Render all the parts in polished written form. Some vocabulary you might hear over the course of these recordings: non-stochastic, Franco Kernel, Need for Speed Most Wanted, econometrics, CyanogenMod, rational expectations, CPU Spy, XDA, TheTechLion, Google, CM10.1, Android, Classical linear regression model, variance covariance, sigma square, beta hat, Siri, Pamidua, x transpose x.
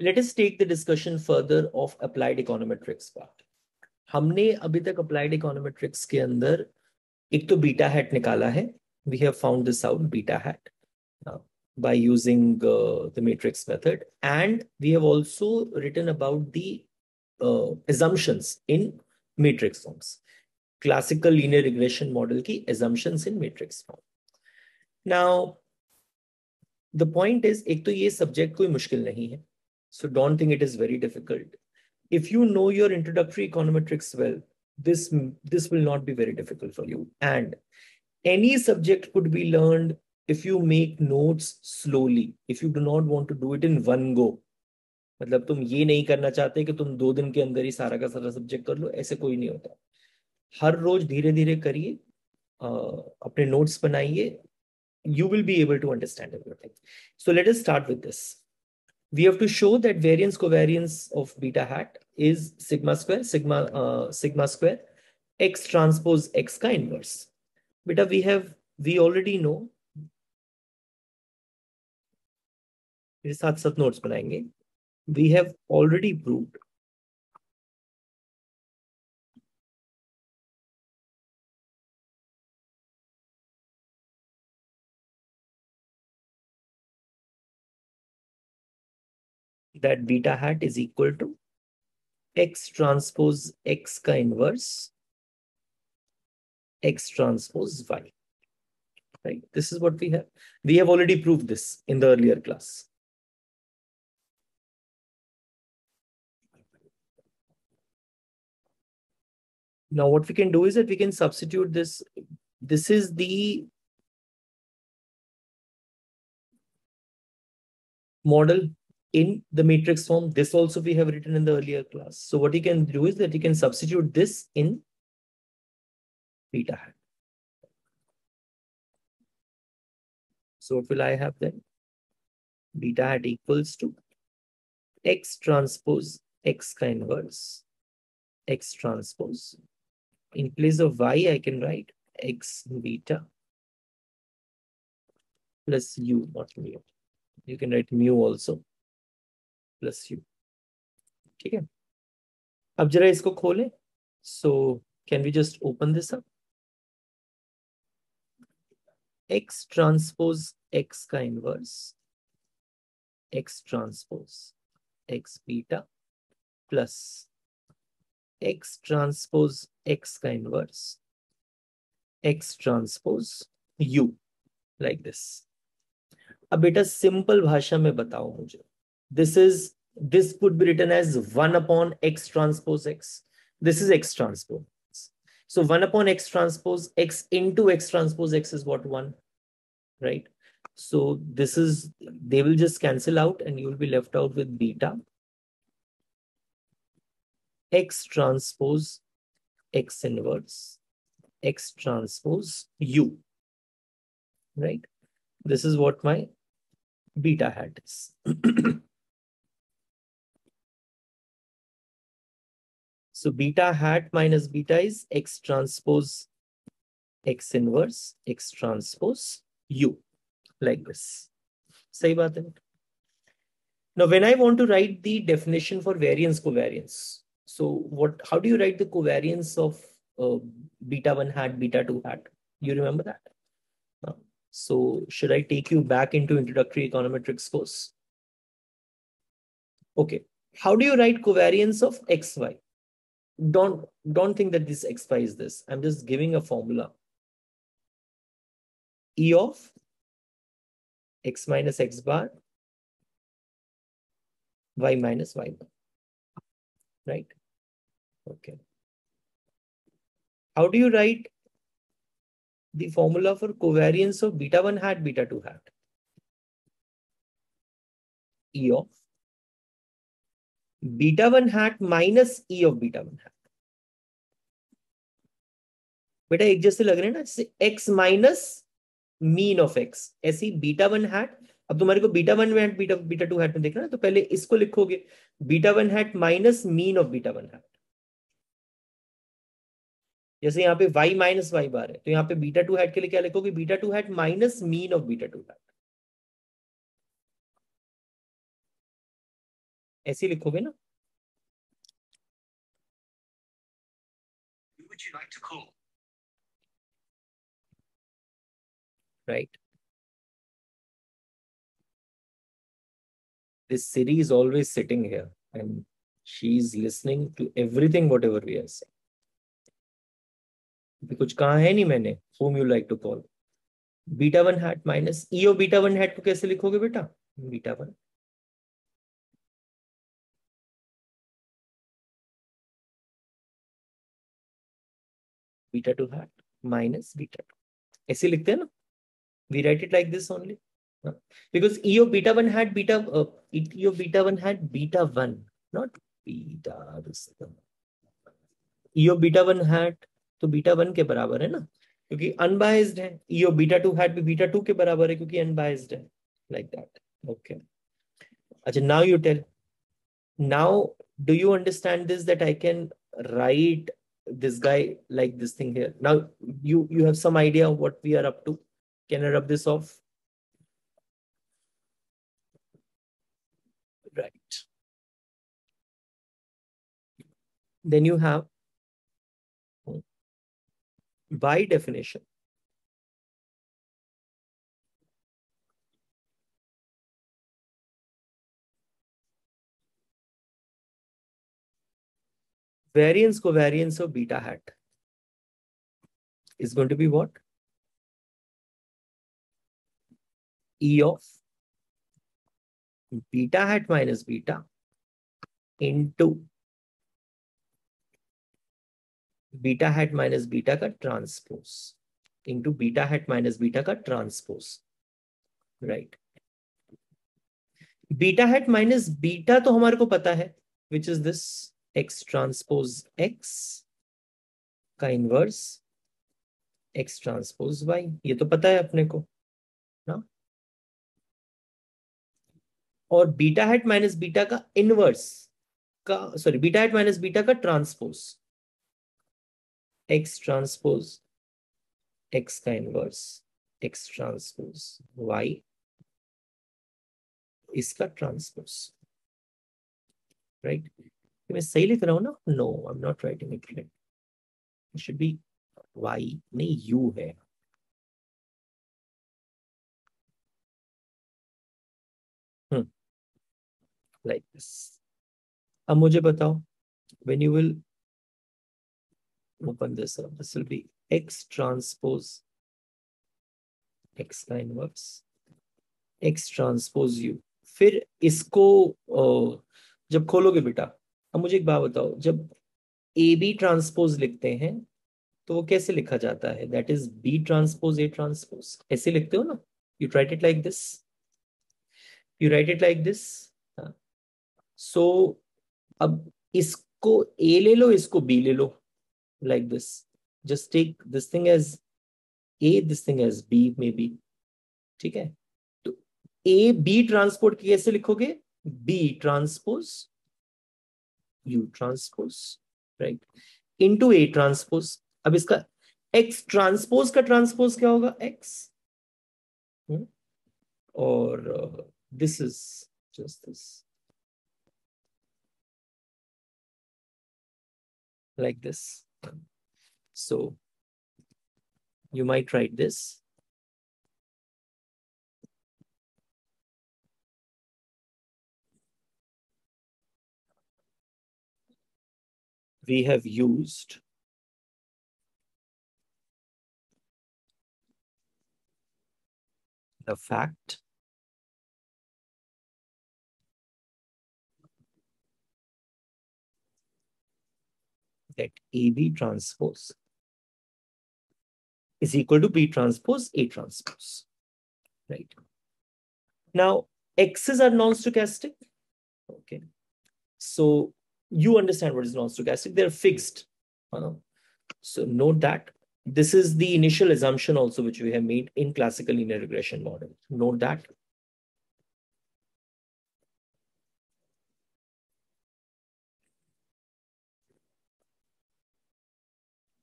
Let us take the discussion further of applied econometrics part. हमने अभी तक applied econometrics के अंदर एक तो beta hat निकाला है. We have found this out, beta hat, by using the matrix method, and we have also written about the assumptions in matrix forms. Classical linear regression model ki assumptions in matrix form. Now, the point is, ek to ye subject koi mushkil nahi hai. So don't think it is very difficult. If you know your introductory econometrics well, this will not be very difficult for you. And any subject could be learned if you make notes slowly, if you do not want to do it in one go. मतलब तुम ये नहीं करना चाहते कि तुम 2 दिन के अंदर ही सारा का सारा सब्जेक्ट कर लो, ऐसे कोई नहीं होता. हर रोज धीरे धीरे करिए, अपने नोट्स बनाइए. You will be able to understand everything. So let us start with this. We have to show that variance covariance of beta hat is sigma square x transpose x ka inverse. Beta, we already know. We have already proved that beta hat is equal to x transpose x ka inverse x transpose y. Right? This is what we have. We have already proved this in the earlier class. Now what we can do is that we can substitute this. This is the model in the matrix form. This also we have written in the earlier class. So what you can do is that you can substitute this in beta hat. So what will I have then? Beta hat equals to x transpose x ka inverse x transpose. In place of y, I can write x beta plus u, not mu. You can write mu also. Plus u. ठीक है. अब जरा इसको खोलें. So can we just open this up? X transpose x का inverse. X transpose x beta plus x transpose x का inverse. X transpose u, like this. अब बेटा simple भाषा में बताओ मुझे. This could be written as 1 upon x transpose x. This is x transpose. So 1 upon x transpose x into x transpose x is what 1, right? So this is, they will just cancel out and you will be left out with beta x transpose x inverse x transpose u, right? This is what my beta hat is. So beta hat minus beta is x transpose x inverse x transpose u, like this. Sahi baat hai. Now when I want to write the definition for variance covariance, so how do you write the covariance of beta 1 hat, beta 2 hat? You remember that? So should I take you back into introductory econometrics course? Okay. How do you write covariance of xy? Don't think that this xy is this. I'm just giving a formula. E of x minus x bar, y minus y bar. Right? Okay. How do you write the formula for covariance of beta 1 hat, beta 2 hat? E of beta 1 hat minus E of beta 1 hat. Beta ek jaise lag rahe na, x minus mean of x. ऐसी beta 1 hat. अब तुम्हारे को beta 1 hat, beta 2 hat में देखना है, तो पहले इसको लिखोगे. Beta 1 hat minus mean of beta 1 hat. जैसे यहाँ पे y minus y बार है, तो यहाँ पे beta 2 hat के लिए क्या लिखोगे? Beta 2 hat minus mean of beta 2 hat. ऐसे लिखोगे ना। Right. This Siri is always sitting here and she's listening to everything whatever we are saying. कुछ कहा है नहीं मैंने, whom you like to call. Beta one hat minus e और beta one hat को कैसे लिखोगे बेटा? Beta one. Beta two hat minus beta two. ऐसे लिखते हैं ना? We write it like this only. Because e of beta 1 had beta, e of beta 1 had beta 1, not beta. E of beta 1 had तो beta 1 के बराबर है ना, क्योंकि unbiased है. E of beta 2 had भी beta 2 के बराबर है क्योंकि unbiased है. Like that. Okay. अच्छा, now you tell. Now, do you understand this, that I can write this guy like this thing here? Now, you have some idea of what we are up to. Can I rub this off? Right. Then you have, by definition, variance covariance of beta hat is going to be what? E of beta hat minus beta into beta hat minus beta ka transpose into beta hat minus beta ka transpose, right? Beta hat minus beta to हमारे को पता है, which is this x transpose x का inverse x transpose y, ये तो पता है अपने को ना? और बीटा हैट माइनस बीटा का इनवर्स का, sorry, beta hat minus beta का ट्रांसपोज एक्स ट्रांसपोज एक्स का इनवर्स एक्स ट्रांसपोज वाई इसका ट्रांसपोज, राइट? मैं सही लिख रहा हूं ना? No, I am not writing it right, it should be Y, नहीं यू है। Like this. अब मुझे बताओ, when you will open this up, this will be x transpose x का inverse x transpose u. फिर इसको जब खोलोगे बेटा, अब मुझे एक बात बताओ, जब ए बी ट्रांसपोज लिखते हैं तो वो कैसे लिखा जाता है? That is b transpose a transpose, ऐसे लिखते हो ना? You write it like this. You write it like this. So अब इसको A ले लो, इसको B ले लो, like this. Just take this thing as A, this thing as B maybe. ठीक है, तो A B transpose कैसे लिखोगे? B transpose U transpose, right? Into A transpose. अब इसका X transpose का transpose क्या होगा? X. और this is just this. Like this. So you might write this. We have used the fact that AB transpose is equal to B transpose A transpose, right? Now, X's are non-stochastic. Okay. So you understand what is non-stochastic. They're fixed. So note that this is the initial assumption also, which we have made in classical linear regression model. Note that.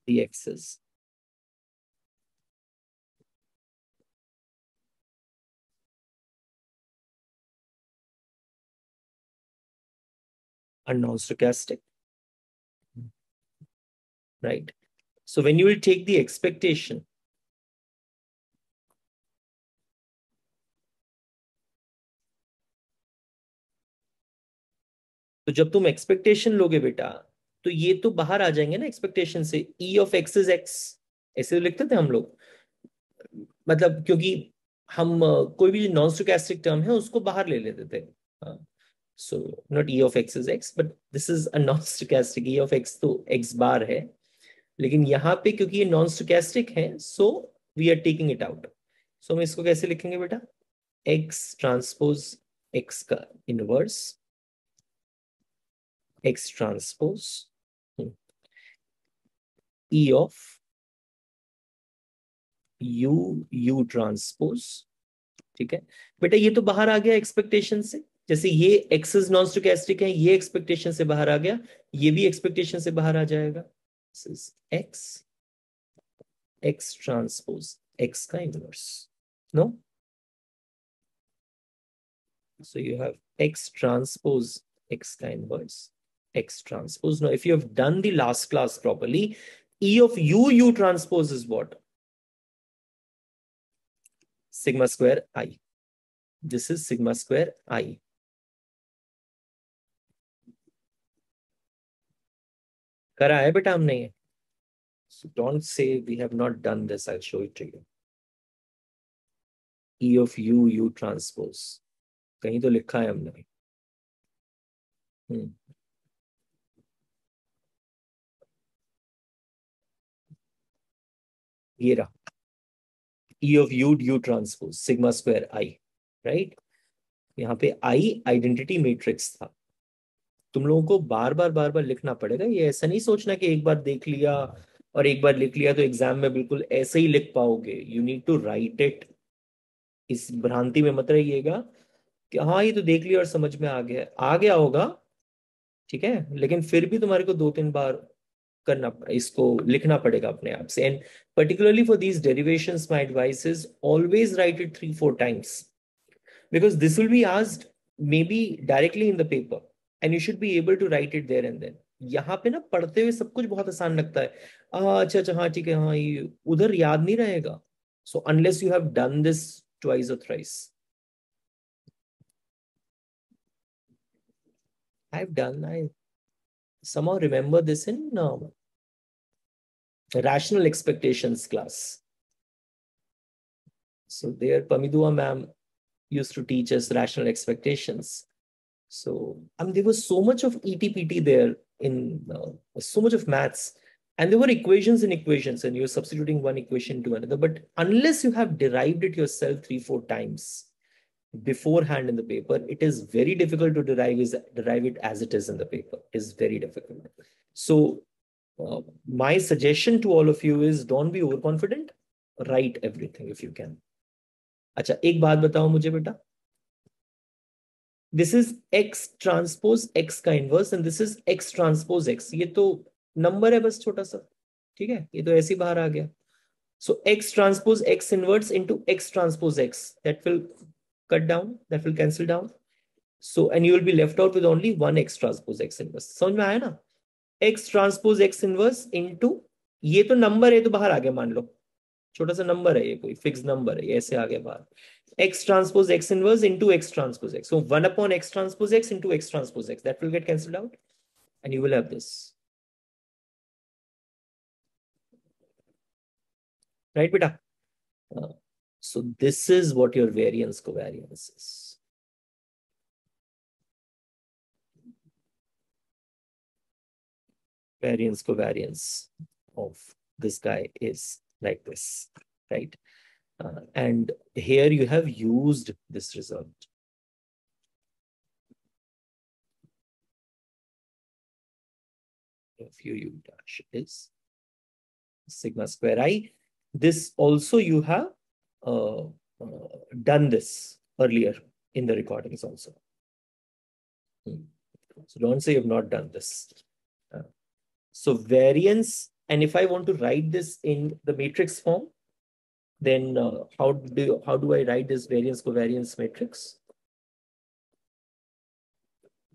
The x's are non-stochastic, right? So when you will take the expectation, तो जब तुम expectation लोगे बेटा तो ये तो बाहर आ जाएंगे ना एक्सपेक्टेशन से। e of x is x ऐसे लिखते थे हम लोग, मतलब क्योंकि हम कोई भी नॉन स्टोकैस्टिक टर्म है उसको बाहर ले लेते थे। So not e of x is x but this is a non stochastic. e of x तो x बार है, लेकिन यहाँ पे क्योंकि ये नॉन स्टोकैस्टिक है so we are taking it out. सो हम इसको कैसे लिखेंगे बेटा, x ट्रांसपोज x का inverse, x transpose e of u transpose, ठीक है बेटा ये तो बाहर आ गया एक्सपेक्टेशन से। जैसे ये एक्सेस नॉन स्टोकैस्टिक है, ये एक्सपेक्टेशन से बाहर आ गया, ये भी एक्सपेक्टेशन से बाहर आ जाएगा। This is x transpose x का inverse, no. So you have x transpose x का inverse, x transpose. Now, if you have done the last class properly, e of u transpose is what? Sigma square I. This is sigma square I. करा है बेटा हमने ये. So don't say we have not done this. I'll show it to you. E of u transpose. कहीं तो लिखा है हमने. ये रहा e of u transpose sigma square I, right? यहाँ पे I आइडेंटिटी मैट्रिक्स था। तुम लोगों को बार बार लिखना पड़ेगा। ये ऐसा नहीं सोचना कि एक बार देख लिया और एक बार लिख लिया तो एग्जाम में बिल्कुल ऐसे ही लिख पाओगे। You need to write it. इस भ्रांति में मत रहिएगा कि हाँ ये तो देख लिया और समझ में आ गया होगा, ठीक है, लेकिन फिर भी तुम्हारे को 2-3 बार करना, इसको लिखना पड़ेगा अपने आप से। And particularly for these derivations my advice is always write it 3-4 times because this will be asked maybe directly in the paper and you should be able to write it there and then. यहाँ पे ना पढ़ते हुए सब कुछ बहुत आसान लगता है। अच्छा हाँ ठीक है, हाँ ये उधर याद नहीं रहेगा। So unless you have done this twice और thrice. I somehow remember this in rational expectations class. So there Pamidua ma'am used to teach us rational expectations. So there was so much of ETPT there, in so much of maths, and there were equations and equations, and you're substituting one equation to another. But unless you have derived it yourself 3-4 times beforehand in the paper, it is very difficult to derive it as it is in the paper. It is very difficult. So my suggestion to all of you is don't be overconfident. Write everything if you can. अच्छा एक बात बताओ मुझे बेटा, this is x transpose x का inverse and this is x transpose x. ये तो number है बस छोटा सा, ठीक है, ये तो ऐसे ही बाहर आ गया। So x transpose x inverse into x transpose x, that will cut down, that will cancel down. So, and you will be left out with only one x transpose x inverse. समझ में आया ना? x transpose x inverse into, ये तो number है तो बाहर आ गया, मान लो छोटा सा नंबर है, ये कोई फिक्स नंबर है, ये ऐसे आ गया बाहर। x transpose x inverse into x transpose x. So 1 upon x transpose x into x transpose x. That will get cancelled out, and you will have this. Right, beta? So this is what your variance covariance is. Variance covariance of this guy is like this, right? And here you have used this result. If u dash is sigma square I, this also you have done this earlier in the recordings also. So don't say you've not done this. So variance, and if I want to write this in the matrix form, then how do I write this variance covariance matrix?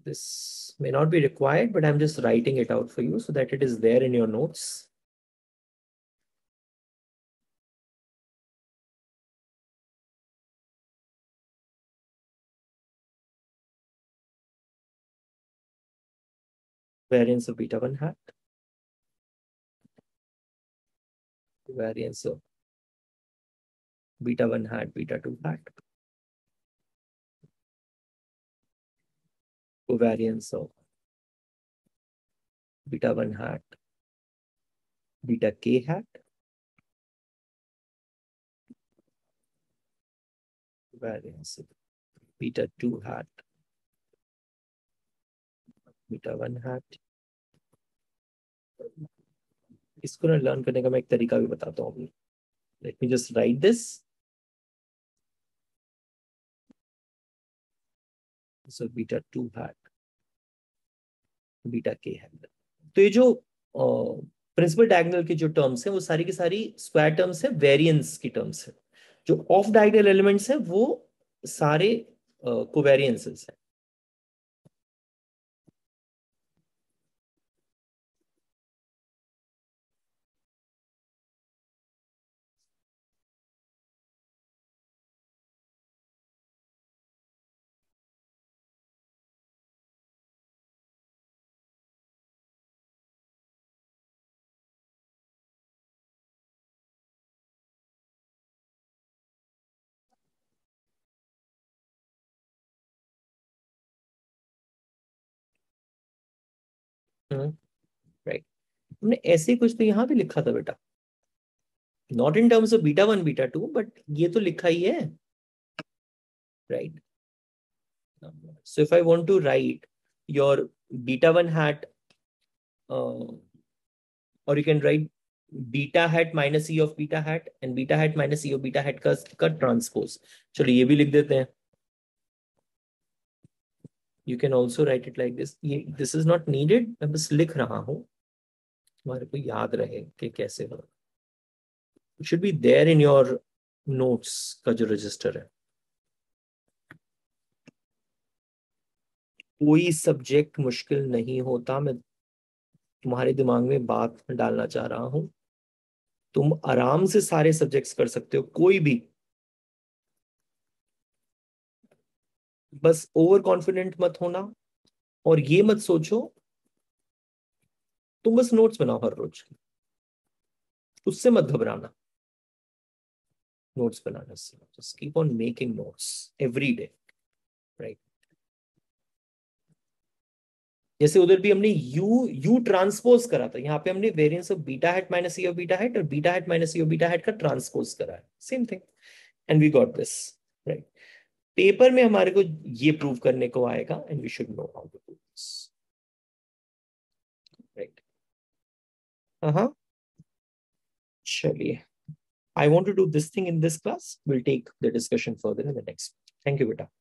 This may not be required, but I'm just writing it out for you so that it is there in your notes. Variance of beta 1 hat. Variance of beta 1 hat, beta 2 hat. Covariance of beta 1 hat, beta k hat. Variance of beta 2 hat, beta 1 hat. इसको ना learn करने का मैं एक तरीका भी बताता हूँ। Let me just write this. So beta 2 hat, beta k hat. तो ये जो principal diagonal के जो terms हैं, वो सारी की सारी square terms हैं, variance की terms हैं। जो off diagonal elements हैं, वो सारे covariances हैं। Right. हमने ऐसे कुछ तो यहाँ भी लिखा था बेटा, not in terms of beta 1, beta 2, but ये तो लिखा ही है, right? So if I want to write your beta 1 hat, or you can write beta hat minus e of beta hat and beta hat minus e of beta hat का transpose. चलो ये भी लिख देते हैं. You can also write it like this. This is not needed. I'm just लिख रहा हूँ. तुम्हारे को याद रहे कि कैसे हो. It should be there in your notes का जो register है. कोई subject मुश्किल नहीं होता. मैं तुम्हारे दिमाग में बात डालना चाह रहा हूँ. तुम आराम से सारे subjects कर सकते हो. कोई भी. बस ओवर कॉन्फिडेंट मत होना और ये मत सोचो तुम बस नोट्स बनाओ हर रोज, उससे मत घबराना. नोट्स बनाना से just keep on making notes every day, right? जैसे उधर भी हमने यू ट्रांसपोज करा था, यहाँ पे हमने variance of beta hat minus E of beta hat और beta hat minus E of beta hat का ट्रांसपोज करा है. Same thing and we got this, right? Paper में हमारे को ये प्रूव करने को आएगा and we should know how to do this, right? चलिए, I want to do this thing in this class. We'll take the discussion further in the next. Thank you, beta.